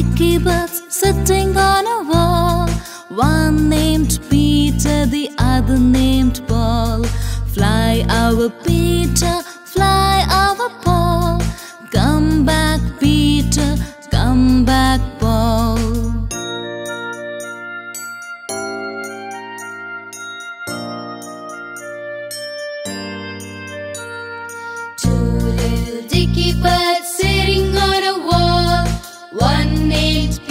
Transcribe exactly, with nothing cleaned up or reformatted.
Sticky birds sitting on a wall. One named Peter, the other named Paul. Fly our Peter, fly our Paul. Come back Peter, come back Paul. Two little dicky birds sitting on a wall. One named Peter.